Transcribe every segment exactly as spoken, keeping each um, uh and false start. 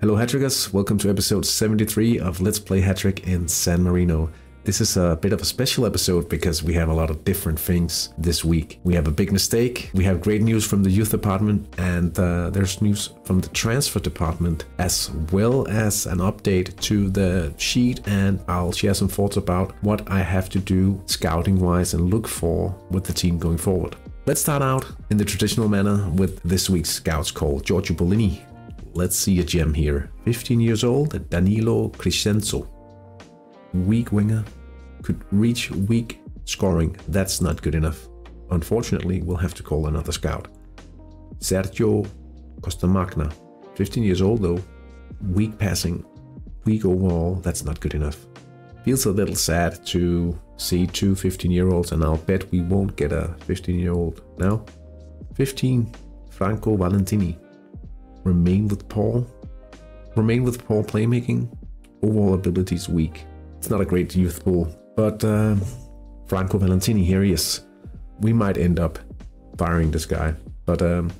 Hello Hattrickers, welcome to episode seventy-three of Let's Play Hattrick in San Marino. This is a bit of a special episode because we have a lot of different things this week. We have a big mistake, we have great news from the youth department, and uh, there's news from the transfer department, as well as an update to the sheet, and I'll share some thoughts about what I have to do scouting-wise and look for with the team going forward. Let's start out in the traditional manner with this week's scouts call, Giorgio Bolini. Let's see a gem here. fifteen years old, Danilo Crescenzo. Weak winger, could reach weak scoring. That's not good enough. Unfortunately, we'll have to call another scout. Sergio Costamagna. fifteen years old though, weak passing, weak overall. That's not good enough. Feels a little sad to see two fifteen-year-olds, and I'll bet we won't get a fifteen-year-old now. fifteen, Franco Valentini. Remain with Paul. Remain with Paul playmaking. Overall ability is weak. It's not a great youth pool. But uh, Franco Valentini, here he is. We might end up firing this guy. But um,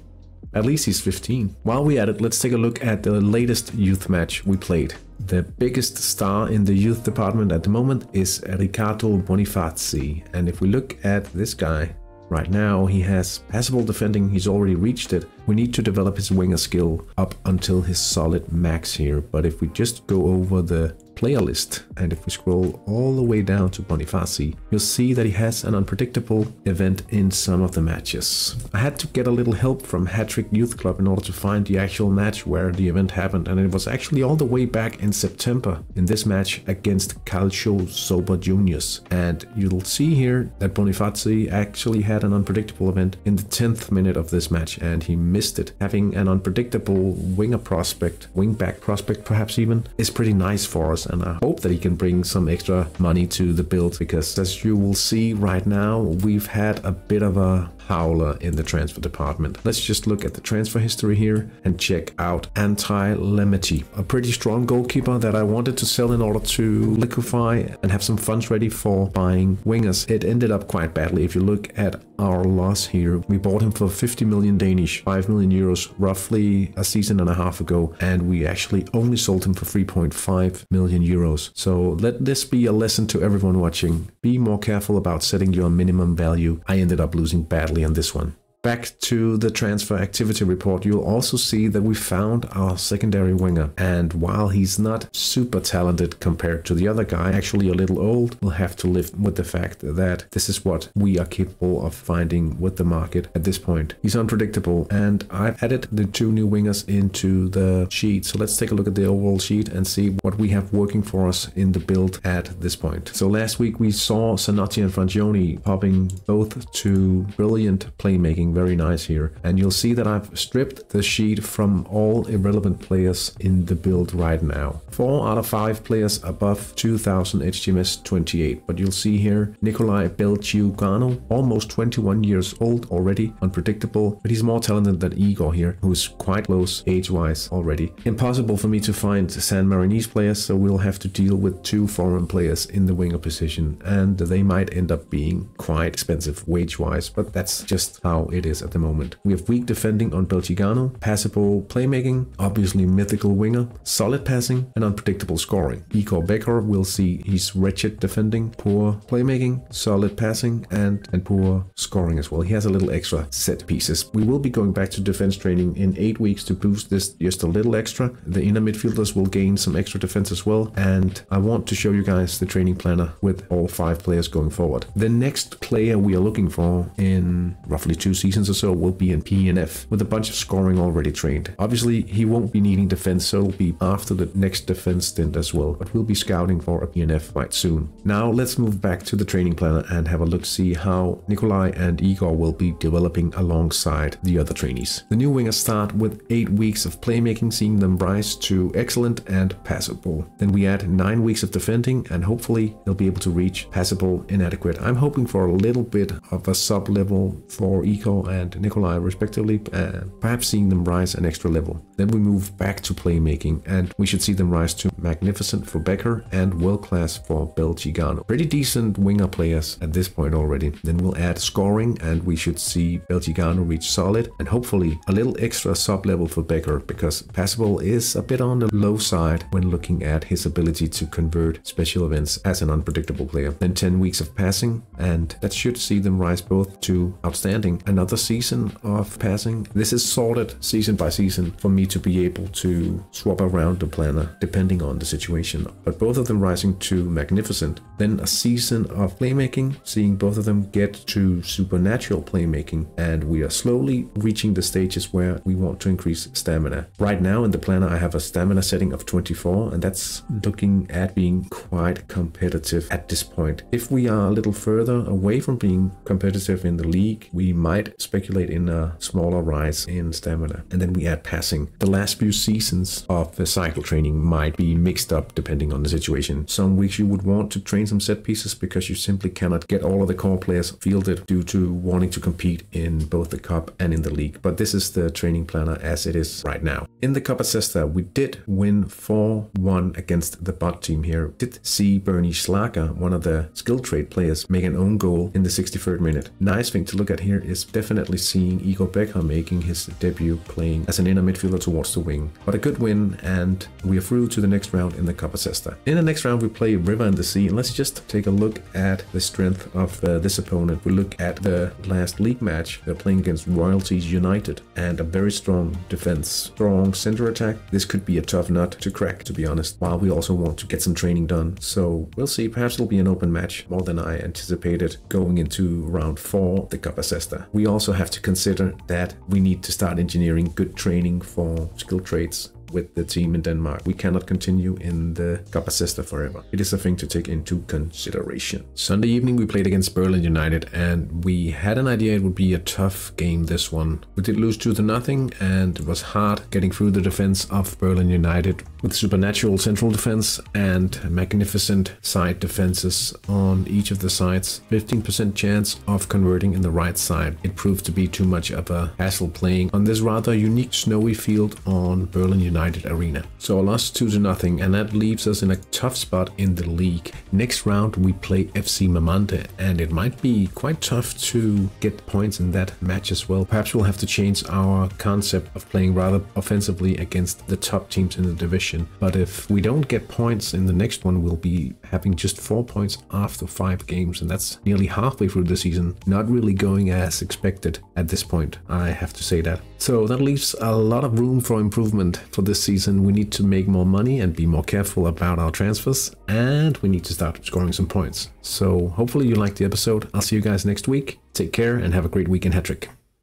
at least he's fifteen. While we're at it, let's take a look at the latest youth match we played. The biggest star in the youth department at the moment is Riccardo Bonifazi. And if we look at this guy, right now, he has passable defending, he's already reached it. We need to develop his winger skill up until his solid max here. But if we just go over the player list, and if we scroll all the way down to Bonifazi, you'll see that he has an unpredictable event in some of the matches. I had to get a little help from Hattrick Youth Club in order to find the actual match where the event happened, and it was actually all the way back in September in this match against Calcio Soba Juniors. And you'll see here that Bonifazi actually had an unpredictable event in the tenth minute of this match, and he missed it. Having an unpredictable winger prospect, wing-back prospect perhaps even, is pretty nice for us, and I hope that he can bring some extra money to the build, because as you will see right now, we've had a bit of a howler in the transfer department. Let's just look at the transfer history here and check out Anti Lemity, a pretty strong goalkeeper that I wanted to sell in order to liquefy and have some funds ready for buying wingers. It ended up quite badly. If you look at our loss here, we bought him for fifty million Danish, five million euros, roughly a season and a half ago, and we actually only sold him for three point five million euros. So let this be a lesson to everyone watching. Be more careful about setting your minimum value. I ended up losing badly on this one. Back to the transfer activity report, you'll also see that we found our secondary winger, and while he's not super talented compared to the other guy, actually a little old, we'll have to live with the fact that this is what we are capable of finding with the market at this point. He's unpredictable, and I've added the two new wingers into the sheet, so let's take a look at the overall sheet and see what we have working for us in the build at this point. So last week we saw Sanotti and Frangioni popping both to brilliant playmaking. Very nice here, and you'll see that I've stripped the sheet from all irrelevant players in the build right now. Four out of five players above two thousand H T M S twenty-eight, but you'll see here Nicolai Belchugano, almost twenty-one years old already, unpredictable, but he's more talented than Igor here, who's quite close age-wise already. Impossible for me to find San Marinese players, so we'll have to deal with two foreign players in the winger position, and they might end up being quite expensive wage-wise, but that's just how it is at the moment. We have weak defending on Belchugano, passable playmaking, obviously mythical winger, solid passing, and unpredictable scoring. Eco Becker, we'll see he's wretched defending, poor playmaking, solid passing, and, and poor scoring as well. He has a little extra set pieces. We will be going back to defense training in eight weeks to boost this just a little extra. The inner midfielders will gain some extra defense as well, and I want to show you guys the training planner with all five players going forward. The next player we are looking for in roughly two seasons or so will be in P N F with a bunch of scoring already trained. Obviously he won't be needing defense, so it'll be after the next defense stint as well, but we'll be scouting for a P N F quite soon. Now let's move back to the training planner and have a look to see how Nicolai and Igor will be developing alongside the other trainees. The new wingers start with eight weeks of playmaking, seeing them rise to excellent and passable. Then we add nine weeks of defending, and hopefully they'll be able to reach passable inadequate. I'm hoping for a little bit of a sub level for Igor Belchugano and Nicolai respectively, uh, perhaps seeing them rise an extra level. Then we move back to playmaking, and we should see them rise to magnificent for Becker and world class for Belchugano. Pretty decent winger players at this point already. Then we'll add scoring, and we should see Belchugano reach solid and hopefully a little extra sub level for Becker, because Passable is a bit on the low side when looking at his ability to convert special events as an unpredictable player. Then ten weeks of passing, and that should see them rise both to outstanding. Another season of passing. This is sorted season by season for me to be able to swap around the planner depending on the situation, but both of them rising to magnificent. Then a season of playmaking, seeing both of them get to supernatural playmaking, and we are slowly reaching the stages where we want to increase stamina. Right now in the planner I have a stamina setting of twenty-four, and that's looking at being quite competitive at this point. If we are a little further away from being competitive in the league, we might speculate in a smaller rise in stamina. And then we add passing. The last few seasons of the cycle training might be mixed up depending on the situation. Some weeks you would want to train some set pieces because you simply cannot get all of the core players fielded due to wanting to compete in both the cup and in the league. But this is the training planner as it is right now. In the Coppa Cesta, we did win four one against the bot team here. Did see Bernie Schlager, one of the skill trade players, make an own goal in the sixty-third minute. Nice thing to look at here is definitely seeing Igor Becker making his debut playing as an inner midfielder towards the wing. But a good win, and we are through to the next round in the Coppa Cesta. In the next round we play River and the Sea, and let's just take a look at the strength of uh, this opponent. We look at the last league match. They're playing against Royalties United, and a very strong defense, strong center attack. This could be a tough nut to crack, to be honest, while we also want to get some training done. So we'll see, perhaps it'll be an open match, more than I anticipated going into round four, the Coppa Cesta. We also have to consider that we need to start engineering good training for skill trades with the team in Denmark. We cannot continue in the Coppa Cesta forever. It is a thing to take into consideration. Sunday evening we played against Berlin United, and we had an idea it would be a tough game, this one. We did lose two to nothing, and it was hard getting through the defense of Berlin United with supernatural central defense and magnificent side defenses on each of the sides. fifteen percent chance of converting in the right side. It proved to be too much of a hassle playing on this rather unique snowy field on Berlin United Arena. So a loss two to nothing, and that leaves us in a tough spot in the league. Next round we play F C Mamante, and it might be quite tough to get points in that match as well. Perhaps we'll have to change our concept of playing rather offensively against the top teams in the division. But if we don't get points in the next one, we'll be having just four points after five games, and that's nearly halfway through the season. Not really going as expected at this point, I have to say that. So that leaves a lot of room for improvement for this season. We need to make more money and be more careful about our transfers, and we need to start scoring some points. So hopefully you liked the episode. I'll see you guys next week. Take care and have a great week in Hattrick.